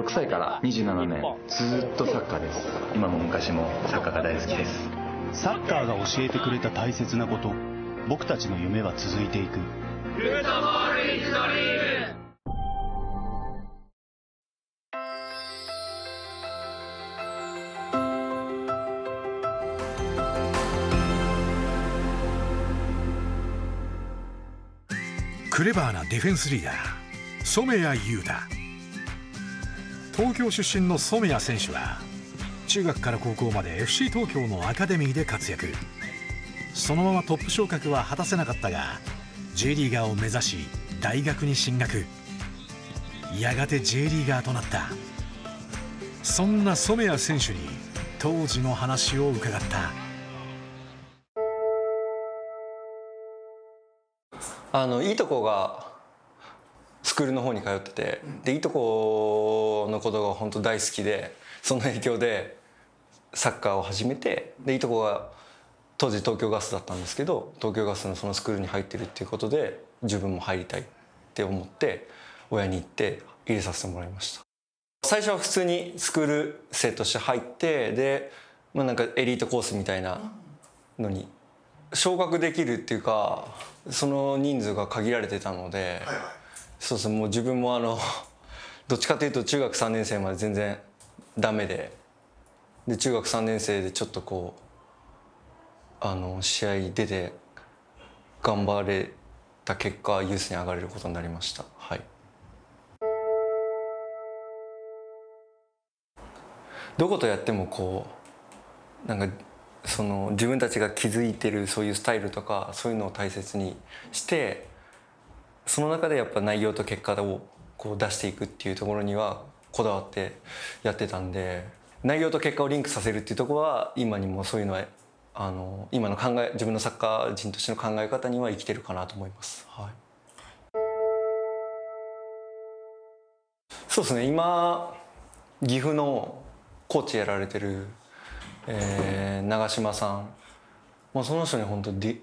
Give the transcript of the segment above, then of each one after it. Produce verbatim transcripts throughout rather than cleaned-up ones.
ろくさいからにじゅうななねんずっとサッカーです。今も昔もサッカーが大好きです。サッカーが教えてくれた大切なこと、僕たちの夢は続いていく。フットボールイズドリーム。クレバーなディフェンスリーダー染谷優太。東京出身の染谷選手は中学から高校まで エフシー 東京のアカデミーで活躍。そのままトップ昇格は果たせなかったが J リーガーを目指し大学に進学、やがて J リーガーとなった。そんな染谷選手に当時の話を伺った。あのいいとこがスクールの方に通ってて、でいいとこのことが本当大好きで、その影響でサッカーを始めて、でいいとこが当時東京ガスだったんですけど、東京ガスのそのスクールに入ってるっていうことで自分も入りたいって思って親に言って入れさせてもらいました。最初は普通にスクール生として入って、で、まあ、なんかエリートコースみたいなのに昇格できるっていうか、その人数が限られてたので、はい、はい、そうそう、もう自分もあのどっちかというと中学さんねん生まで全然ダメで、で中学さんねん生でちょっとこうあの試合出て頑張れた結果、ユースに上がれることになりました。はい。どことやってもこうなんか、その自分たちが築いてるそういうスタイルとかそういうのを大切にして、その中でやっぱ内容と結果をこう出していくっていうところにはこだわってやってたんで、内容と結果をリンクさせるっていうところは今にもそういうのはあの今の考え、自分のサッカー人としての考え方には生きてるかなと思います。はい、そうですね、今岐阜のコーチやられてるえー、長嶋さん、まあ、その人に本当ディ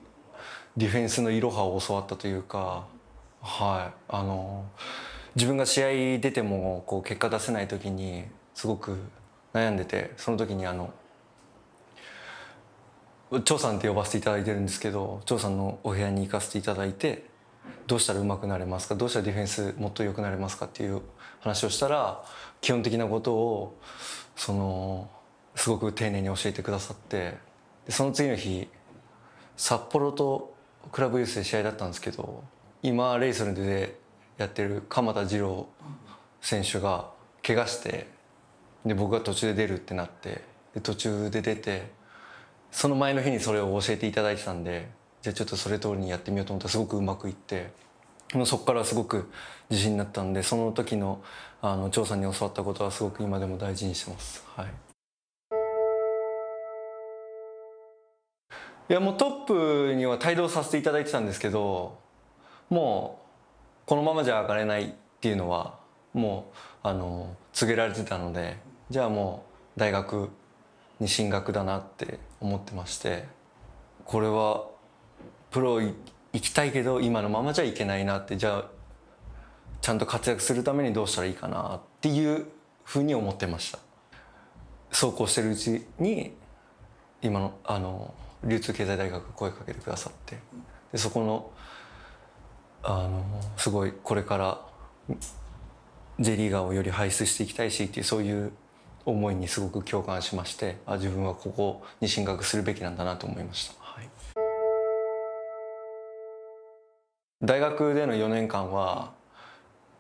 ディフェンスのいろはを教わったというか、はい、あの自分が試合出てもこう結果出せない時にすごく悩んでて、その時にあの張さんって呼ばせていただいてるんですけど、張さんのお部屋に行かせていただいて、どうしたらうまくなれますか、どうしたらディフェンスもっと良くなれますかっていう話をしたら、基本的なことをその。すごく丁寧に教えてくださって、その次の日札幌とクラブユースで試合だったんですけど、今レイソルでやってる鎌田二郎選手が怪我して、で僕が途中で出るってなって、で途中で出て、その前の日にそれを教えていただいてたんで、じゃあちょっとそれ通りにやってみようと思ったらすごくうまくいって、もうそこからすごく自信になったんで、その時のあの張さんに教わったことはすごく今でも大事にしてます。はい、いやもうトップには帯同させていただいてたんですけど、もうこのままじゃ上がれないっていうのはもうあの告げられてたので、じゃあもう大学に進学だなって思ってまして、これはプロ行きたいけど今のままじゃいけないなって、じゃあちゃんと活躍するためにどうしたらいいかなっていうふうに思ってました。そうこうしてるうちに今のあの流通経済大学声かけてくださって、でそこの、 あのすごいこれからJリーガーをより輩出していきたいしっていう、そういう思いにすごく共感しまして、あ自分はここに進学するべきなんだなと思いました。はい、大学でのよねんかんは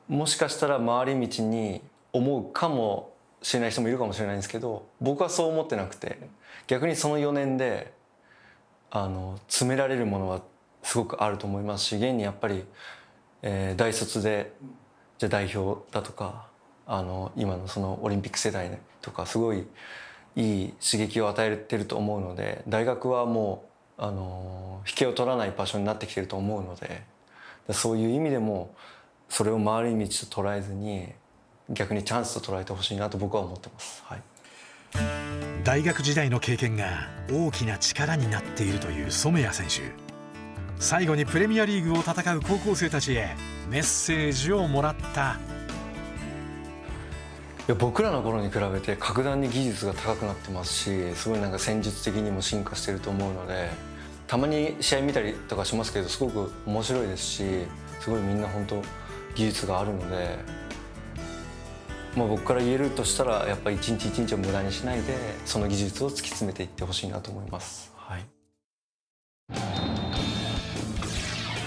もしかしたら回り道に思うかもしれない人もいるかもしれないんですけど、僕はそう思ってなくて、逆にそのよねんであの詰められるものはすごくあると思いますし、現にやっぱり、えー、大卒でじゃ代表だとか、あの今のそのオリンピック世代とかすごいいい刺激を与えてると思うので、大学はもうあの引けを取らない場所になってきてると思うので、そういう意味でもそれを回り道と捉えずに逆にチャンスと捉えてほしいなと僕は思ってます。はい、大学時代の経験が大きな力になっているという染谷選手、最後にプレミアリーグを戦う高校生たちへメッセージをもらった。や僕らの頃に比べて格段に技術が高くなってますし、すごいなんか戦術的にも進化してると思うので、たまに試合見たりとかしますけどすごく面白いですし、すごいみんな本当技術があるので、まあ、僕から言えるとしたらやっぱり一日一日を無駄にしないで、その技術を突き詰めていってほしいなと思います。はい、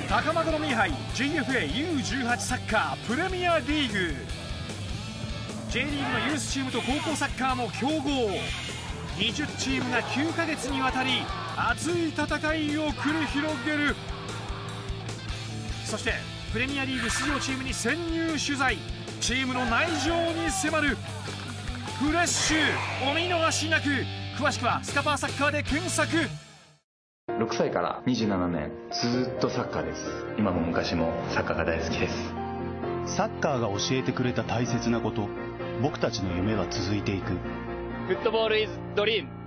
高円宮杯 ジーエフエーユーじゅうはち サッカープレミアリーグ、 J リーグのユースチームと高校サッカーも強豪にじゅうチームがきゅうかげつにわたり熱い戦いを繰り広げる。そしてプレミアリーグ出場チームに潜入取材、チームの内情に迫るフレッシュ、お見逃しなく。詳しくはスカパーサッカーで検索。ろくさいからにじゅうななねんずっとサッカーです。今も昔もサッカーが大好きです。サッカーが教えてくれた大切なこと、僕たちの夢は続いていく。フットボールイズドリーム。